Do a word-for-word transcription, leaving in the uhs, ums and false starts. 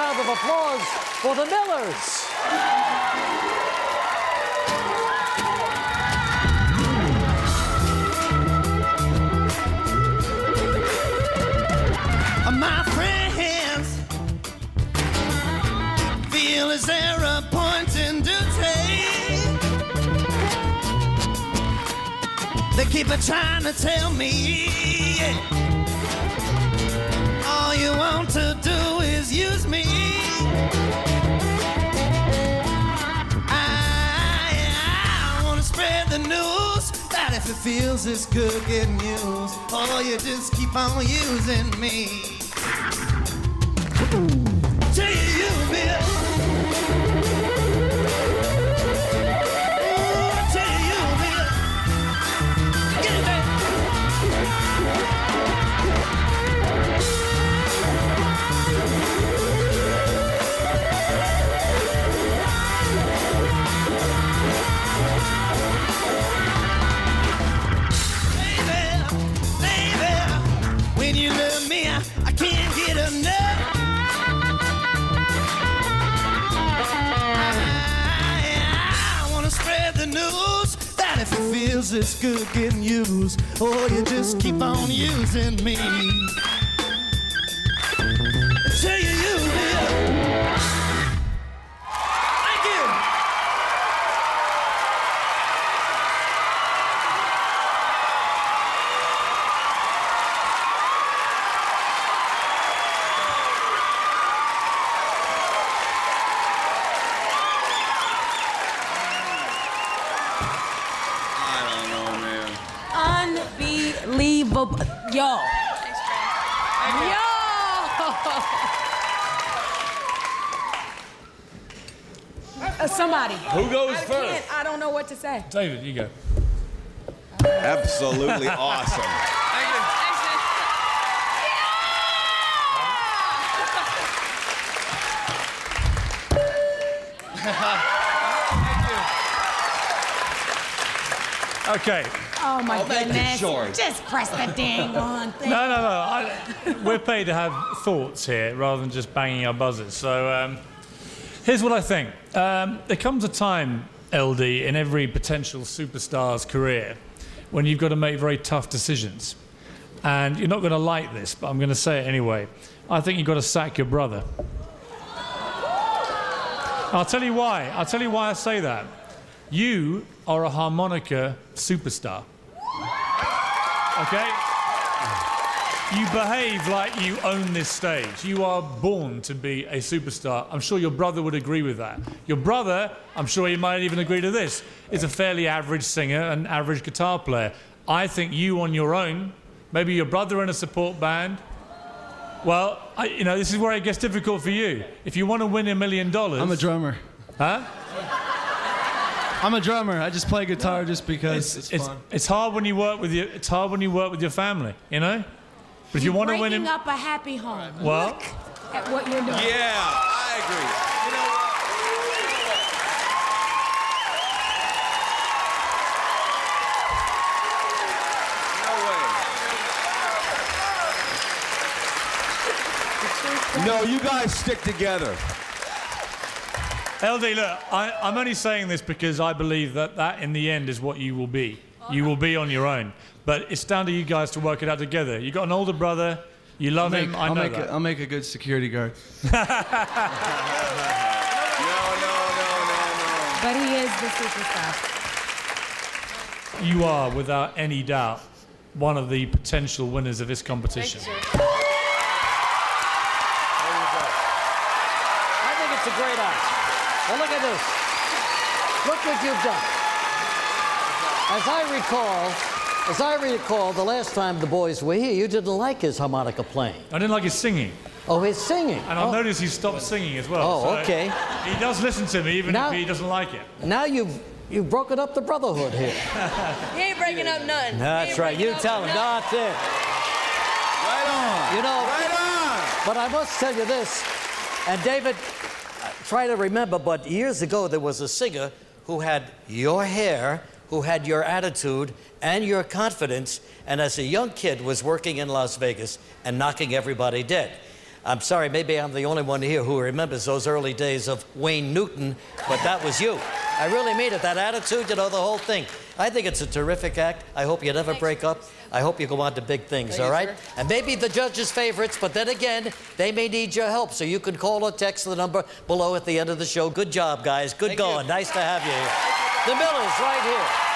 round of applause for the Millers. My friends feel as they're a pointing to take. They keep a trying to tell me all you want to do is use me. I, I want to spread the news that if it feels this good getting used, oh, you just keep on using me. Till you use me up. Oh, till you use me up. Get it back. Baby, baby, when you love me, I, I can't get enough. News that if it feels this good getting used, oh, you just keep on using me. Until you use me up. Thank you. Yo. Thanks, Yo. Uh, somebody. Who goes I first? I don't know what to say. David, you go. Absolutely awesome. Thank you. Thanks, yeah! Thank you. Okay. Oh, my I'll goodness. Just press the dang on thing. No, no, no. I, we're paid to have thoughts here rather than just banging our buzzers. So um, here's what I think. Um, there comes a time, L D, in every potential superstar's career when you've got to make very tough decisions. And you're not going to like this, but I'm going to say it anyway. I think you've got to sack your brother. I'll tell you why. I'll tell you why I say that. You are a harmonica superstar. Okay? You behave like you own this stage. You are born to be a superstar. I'm sure your brother would agree with that. Your brother, I'm sure he might even agree to this, is a fairly average singer and average guitar player. I think you on your own, maybe your brother in a support band. Well, I, you know, this is where it gets difficult for you. If you want to win a million dollars... I'm a drummer. Huh? I'm a drummer. I just play guitar just because it's, it's fun. It's, it's hard when you work with your. It's hard when you work with your family, you know. But if you want to win, breaking up a happy home. Well, look at what you're doing. Yeah, I agree. You know what? No way. No, you guys stick together. L D, look, I, I'm only saying this because I believe that that, in the end, is what you will be. Oh, you will be on your own. But it's down to you guys to work it out together. You've got an older brother. You love make, him. I I'll know make that. A, I'll make a good security guard. no, no, no, no, no. But he is the superstar. You are, without any doubt, one of the potential winners of this competition. I think it's a great act. Well, look at this. Look what you've done. As I recall, as I recall, the last time the boys were here, you didn't like his harmonica playing. I didn't like his singing. Oh, his singing. And I've oh. noticed he's stopped singing as well. Oh, so okay. He does listen to me, even now, if he doesn't like it. Now you've, you've broken up the brotherhood here. He ain't breaking up nothing. No, that's right. You tell him. That's it. Right on. You know. Right on. But I must tell you this, and David... Try to remember, but years ago there was a singer who had your hair, who had your attitude and your confidence, and as a young kid was working in Las Vegas and knocking everybody dead. I'm sorry, maybe I'm the only one here who remembers those early days of Wayne Newton, but that was you. I really mean it, that attitude, you know, the whole thing. I think it's a terrific act. I hope you never break up. I hope you go on to big things, all right? And maybe the judges' favorites, but then again, they may need your help, so you can call or text the number below at the end of the show. Good job, guys. Good going. Nice to have you here. The Millers right here.